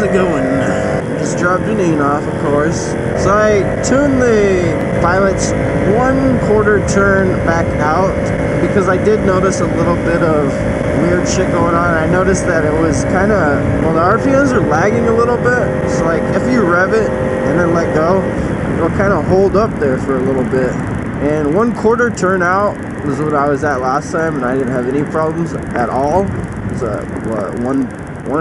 How's it going? Just dropped Janine off, of course. So I tuned the pilot's 1/4 turn back out because I did notice a little bit of weird shit going on. I noticed that it was kind of, well, the RPMs are lagging a little bit. So like if you rev it and then let go, it'll kind of hold up there for a little bit. And 1/4 turn out was what I was at last time, and I didn't have any problems at all. It was one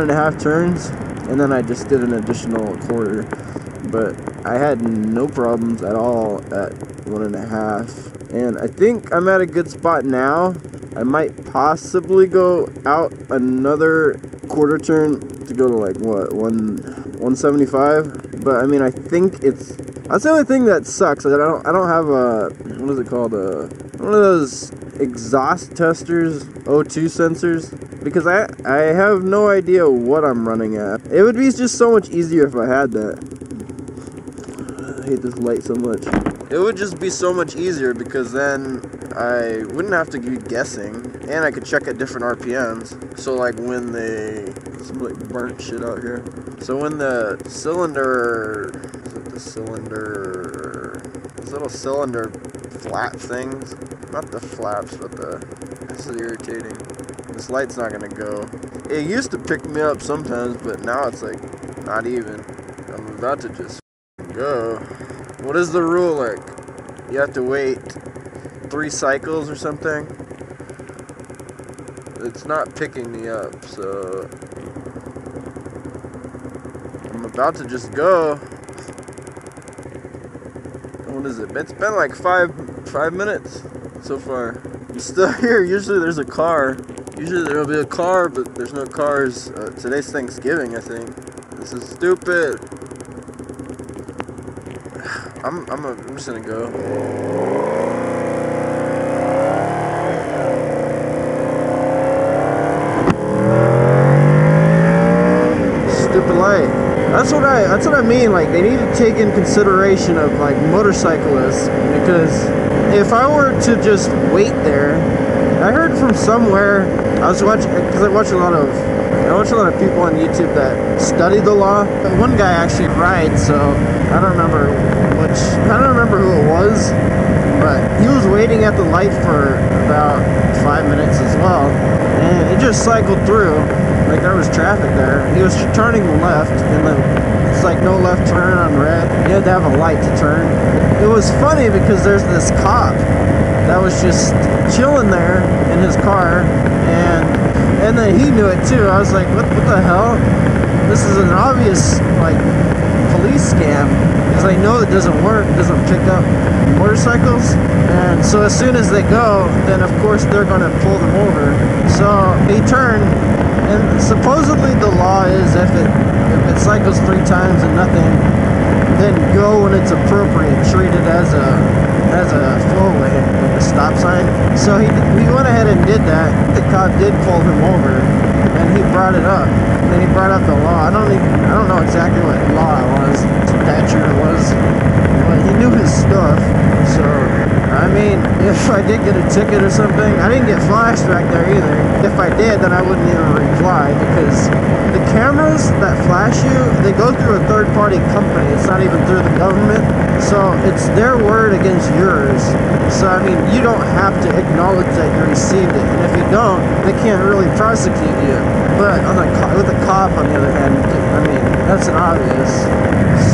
and a half turns, and then I just did an additional 1/4. But I had no problems at all at 1.5. And I think I'm at a good spot now. I might possibly go out another 1/4 turn to go to like, what, 175? But I mean, I think it's, that's the only thing that sucks. I don't have a, what is it called, one of those exhaust testers, O2 sensors, because I have no idea what I'm running at. It would be just so much easier if I had that. I hate this light so much. It would just be so much easier because then I wouldn't have to be guessing, and I could check at different RPMs. So like when the, some like burnt shit out here. So when the cylinder, is it the cylinder, these little cylinder flap things, not the flaps, but the, this is irritating. This light's not gonna go. It used to pick me up sometimes, but now it's like not even. I'm about to just go. What is the rule like? You have to wait 3 cycles or something? It's not picking me up, so I'm about to just go. What is it? It's been like five minutes so far. I'm still here. Usually there's a car. Usually there'll be a car, but there's no cars. Today's Thanksgiving, I think. This is stupid. I'm just gonna go. Stupid light. That's what I mean. Like, they need to take in consideration of like motorcyclists, because if I were to just wait there, I heard from somewhere. I watch a lot of people on YouTube that study the law. One guy actually rides, so I don't remember which, I don't remember who it was, but he was waiting at the light for about 5 minutes as well, and it just cycled through. Like, there was traffic there. He was turning left, and then it's like no left turn on red. You had to have a light to turn. It was funny because there's this cop that was just chilling there in his car, and then he knew it too. I was like, what the hell? This is an obvious, like, police scam, because they know it doesn't work, doesn't pick up motorcycles. And so as soon as they go, then of course they're going to pull them over. So he turned, and supposedly the law is if it cycles 3 times and nothing, then go when it's appropriate, treat it as a flowway, like a stop sign. So he went ahead and did that. The cop did pull him over, and he brought it up. Then he brought up the law. I don't know exactly what law it was, statute it was, but he knew his stuff. So I mean, if I did get a ticket or something, I didn't get flashed back there either. If I did, then I wouldn't even reply, because the cameras that flash you, they go through a third-party company. It's not even through the government. So it's their word against yours. So I mean, you don't have to acknowledge that you received it. And if you don't, they can't really prosecute you. But on with the cop, on the other hand, I mean, that's an obvious.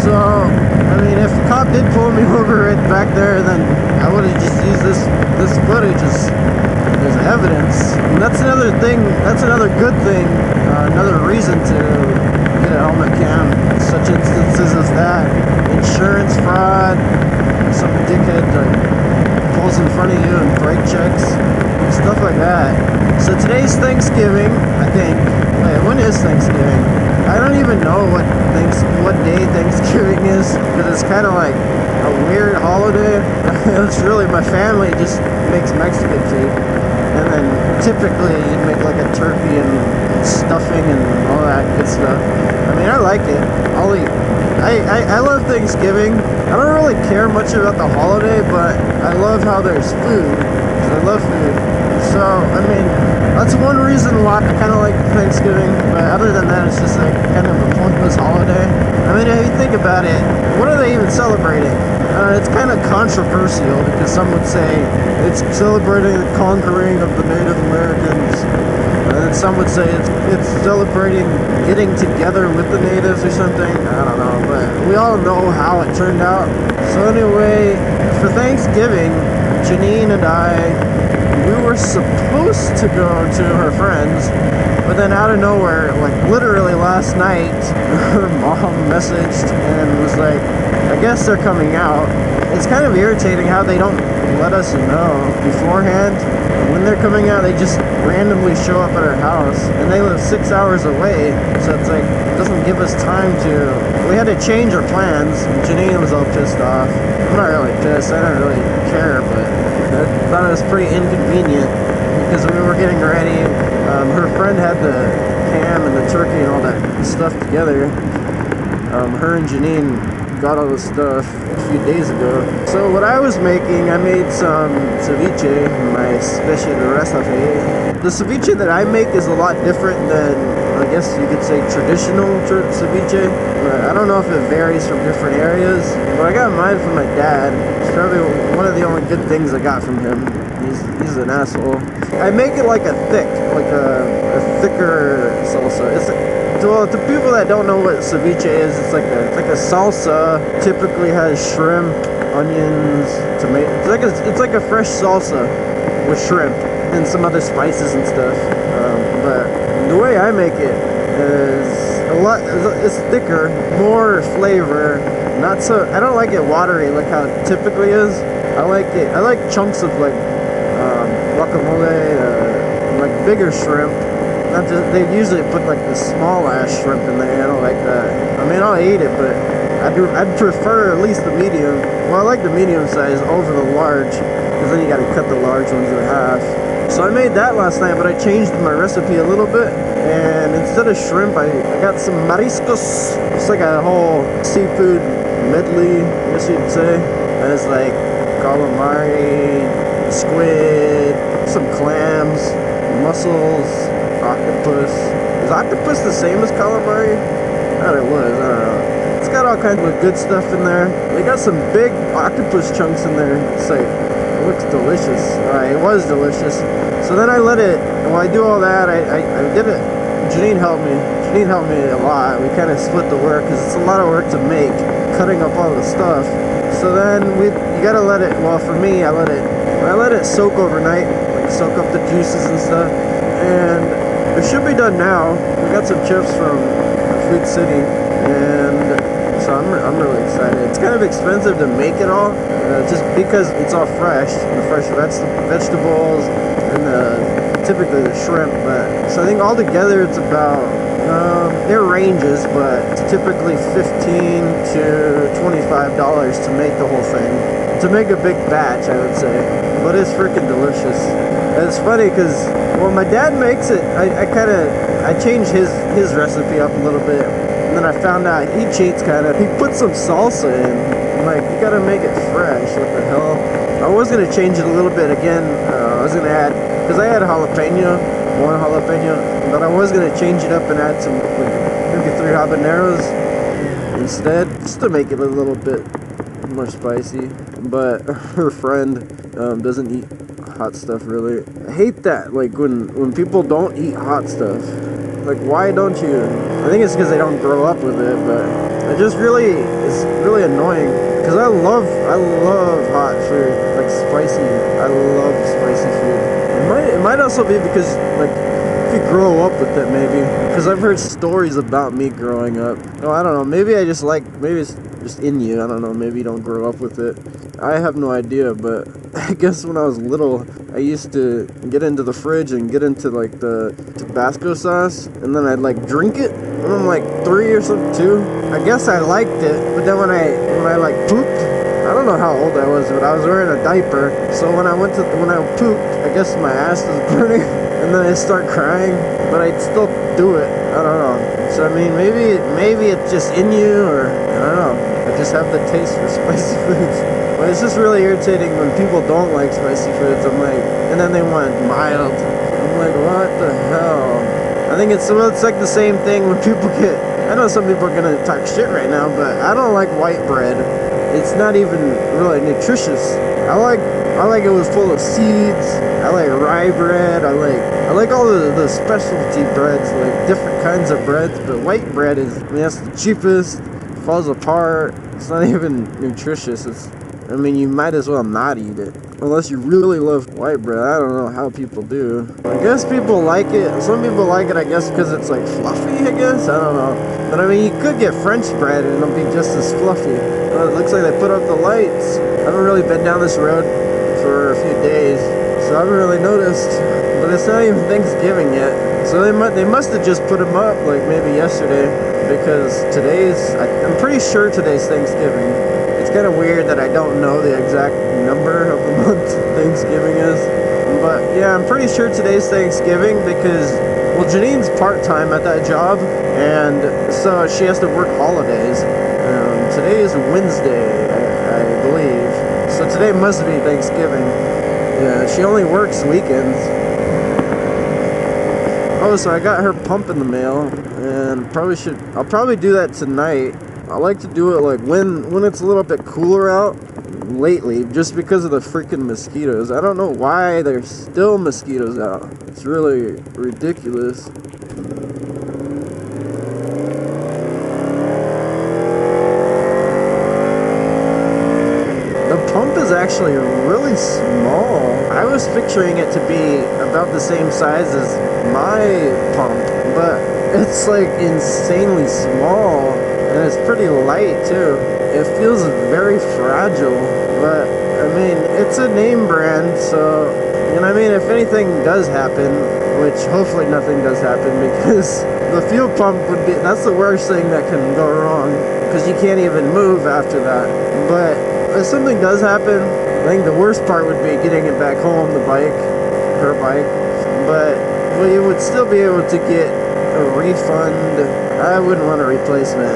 So I mean, if the cop did pull me over right back there, then I would have just used this footage as evidence. And that's another thing. That's another good thing. Another reason to get a helmet cam. Such instances as that, insurance fraud, some dickhead that pulls in front of you and brake checks, stuff like that. So today's Thanksgiving, I think. Wait, when is Thanksgiving? I don't even know what day Thanksgiving is, because it's kind of like a weird holiday. It's really, my family just makes Mexican food, and then typically you'd make like a turkey and stuffing and all that good stuff. I mean, I like it. I'll eat. I love Thanksgiving. I don't really care much about the holiday, but I love how there's food. I love food. So I mean, that's one reason why I kind of like Thanksgiving. But other than that, it's just like kind of a pointless holiday. about it. What are they even celebrating? It's kind of controversial because some would say it's celebrating the conquering of the Native Americans, and some would say it's celebrating getting together with the natives or something. I don't know, but we all know how it turned out. So anyway, for Thanksgiving, Janine and I were supposed to go to her friend's, but then out of nowhere, like literally last night, her mom messaged and was like, I guess they're coming out. It's kind of irritating how they don't let us know beforehand. When they're coming out, they just randomly show up at our house, and they live 6 hours away, so it's like, it doesn't give us time to... We had to change our plans, and Janine was all pissed off. I'm not really pissed, I don't really care, but I thought it was pretty inconvenient, because we were getting ready, her friend had the ham and the turkey and all that stuff together. Her and Janine got all this stuff a few days ago. So what I was making, I made some ceviche, my special recipe. The ceviche that I make is a lot different than, I guess you could say, traditional ceviche. I don't know if it varies from different areas, but I got mine from my dad. It's probably one of the only good things I got from him. He's an asshole. I make it like a thicker salsa. Well, to people that don't know what ceviche is, it's like a salsa. Typically has shrimp, onions, tomatoes. It's like a fresh salsa with shrimp and some other spices and stuff. But the way I make it is it's thicker, more flavor. Not so. I don't like it watery like how it typically is. I like chunks of like guacamole, like bigger shrimp. They usually put like the small ass shrimp in there. I don't like that. I mean, I'll eat it, but I'd prefer at least the medium. Well, I like the medium size over the large, because then you gotta cut the large ones in half. So I made that last night, but I changed my recipe a little bit, and instead of shrimp, I got some mariscos. It's like a whole seafood medley, I guess you'd say. And it's like calamari, squid, some clams, mussels, octopus. Is octopus the same as calamari? I thought it was, I don't know. It's got all kinds of good stuff in there. They got some big octopus chunks in there. It's like, it looks delicious. It was delicious. So then I let it, while I do all that, I did it. Janine helped me. Janine helped me a lot. We kind of split the work, because it's a lot of work to make, cutting up all the stuff. So then you gotta let it, well for me, I let it soak overnight, like soak up the juices and stuff. And it should be done now. We got some chips from Food City, and so I'm really excited. It's kind of expensive to make it all, just because it's all fresh, the fresh vegetables, and typically the shrimp. But so I think altogether it's about their ranges, but it's typically $15 to $25 to make the whole thing, to make a big batch, I would say. But it's freaking delicious. And it's funny because, well, my dad makes it, I changed his recipe up a little bit, and then I found out he cheats kind of. He put some salsa in. I'm like, you gotta make it fresh, what the hell. I was gonna change it a little bit again. I was gonna add, because I had one jalapeno, but I was gonna change it up and add some, like, maybe 3 habaneros instead, just to make it a little bit more spicy. But her friend doesn't eat hot stuff, really. I hate that, like when people don't eat hot stuff. Like, why don't you? I think it's because they don't grow up with it, but it's really annoying, because I love hot food, like spicy. I love spicy food. It might also be because, like, if you grow up with it, maybe, because I've heard stories about me growing up. Oh, I don't know, maybe it's just in you, I don't know, maybe you don't grow up with it. I have no idea, but I guess when I was little, I used to get into the fridge and get into, like, the Tabasco sauce, and then I'd, like, drink it when I'm, like, 3 or something, 2. I guess I liked it, but then when I like, pooped, I don't know how old I was, but I was wearing a diaper, so when I pooped, I guess my ass was burning, and then I'd start crying, but I'd still do it. I don't know. So, I mean, maybe it's just in you, or, I don't know, I just have the taste for spicy foods. But it's just really irritating when people don't like spicy foods. I'm like, and then they want mild. I'm like, what the hell? I think it's like the same thing when people get I know some people are going to talk shit right now, but I don't like white bread. It's not even really nutritious. I like it was full of seeds. I like rye bread. I like all the specialty breads, like different kinds of breads. But white bread is, I mean, that's the cheapest. Falls apart. It's not even nutritious. It's, I mean, you might as well not eat it. Unless you really love white bread. I don't know how people do. I guess people like it. Some people like it, I guess, because it's like fluffy, I guess. I don't know. But I mean, you could get French bread and it'll be just as fluffy. Well, it looks like they put up the lights. I haven't really been down this road for a few days, so I haven't really noticed. But it's not even Thanksgiving yet. So they must have just put them up like maybe yesterday, because I'm pretty sure today's Thanksgiving. It's kind of weird that I don't know the exact number of the month Thanksgiving is. But yeah, I'm pretty sure today's Thanksgiving because, well, Janine's part-time at that job, and so she has to work holidays. Today is Wednesday, I believe. So today must be Thanksgiving. Yeah, she only works weekends. Oh, so I got her pump in the mail, and I'll probably do that tonight. I like to do it like when it's a little bit cooler out lately, just because of the freaking mosquitoes. I don't know why there's still mosquitoes out. It's really ridiculous. The pump is actually really small. I was picturing it to be about the same size as my pump, but it's like insanely small. And it's pretty light too. It feels very fragile, but I mean, it's a name brand, so, and I mean, if anything does happen, which hopefully nothing does happen, because the fuel pump would be, that's the worst thing that can go wrong, because you can't even move after that. But if something does happen, I think the worst part would be getting it back home, the bike, her bike, but you would still be able to get a refund. I wouldn't want a replacement,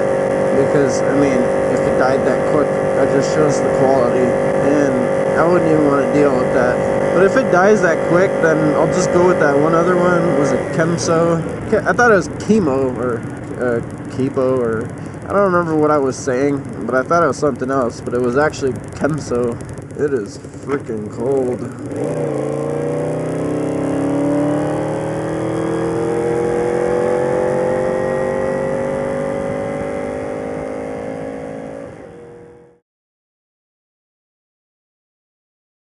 because, I mean, if it died that quick, that just shows the quality, and I wouldn't even want to deal with that. But if it dies that quick, then I'll just go with that one other one. Was it Kemso? I thought it was chemo, or Kipo, or I don't remember what I was saying, but I thought it was something else, but it was actually Kemso. It is freaking cold.